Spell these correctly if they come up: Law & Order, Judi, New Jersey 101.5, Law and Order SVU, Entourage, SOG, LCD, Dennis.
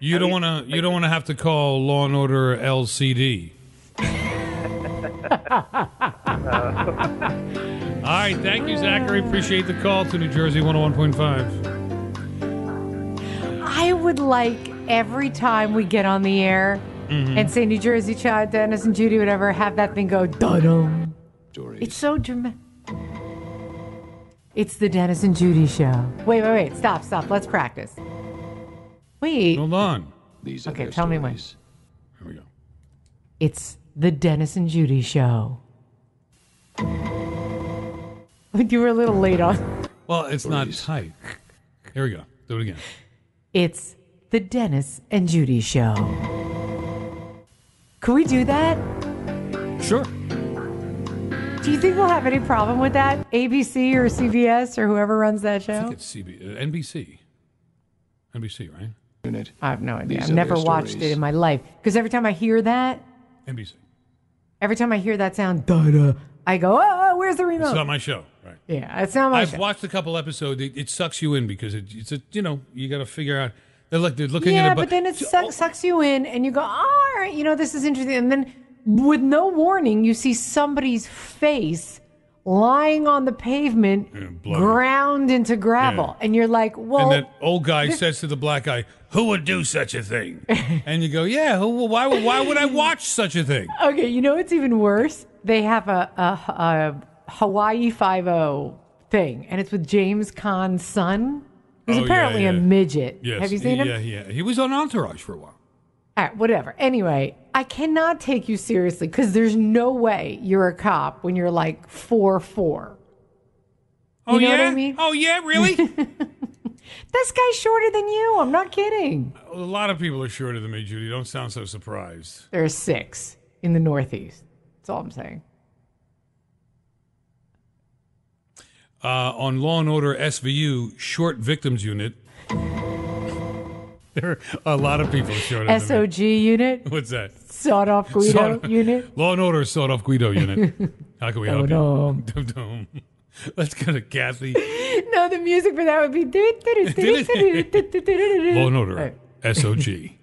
You don't want to have to call Law and Order LCD. All right, thank you, Zachary. Appreciate the call to New Jersey 101.5. I would like every time we get on the air and say New Jersey Child, Dennis and Judi, whatever, have that thing go dum. It's so dramatic. It's the Dennis and Judi show. Wait. Stop. Let's practice. Wait. Hold on. These are okay, tell stories. Me when. Here we go. It's the Dennis and Judi show. You were a little late on. Well, it's stories. Not tight. Here we go. Do it again. It's the Dennis and Judi show. Could we do that? Sure. Do you think we'll have any problem with that? ABC or CBS or whoever runs that show? I think it's NBC, right? I have no idea. I've never watched it in my life. Because every time I hear that... NBC. Every time I hear that sound, I go, oh, where's the remote? It's not my show. Right. Yeah, it's not my show. I've watched a couple episodes. It sucks you in because it's you got to figure out... They're looking at it. Yeah, but then it sucks you in and you go, all right, this is interesting. And then... with no warning, you see somebody's face lying on the pavement, ground into gravel. Yeah. And you're like, well... And that old guy says to the black guy, who would do such a thing? And you go, yeah, why would I watch such a thing? Okay, what's even worse? They have a Hawaii 5-0 thing, and it's with James Caan's son, who's apparently a midget. Yes. Have you seen him? Yeah. He was on Entourage for a while. All right, whatever. Anyway, I cannot take you seriously because there's no way you're a cop when you're like 4'4". Oh, yeah? What I mean? Oh, yeah? Really? This guy's shorter than you. I'm not kidding. A lot of people are shorter than me, Judi. Don't sound so surprised. There are 6 in the Northeast. That's all I'm saying. On Law and Order SVU, Short Victims Unit... there are a lot of people short of SOG unit. What's that? Sawed-off Guido unit. Law and Order sawed-off Guido unit. How can we help you? Let's go to Kathy. No, the music for that would be... Law and Order. SOG.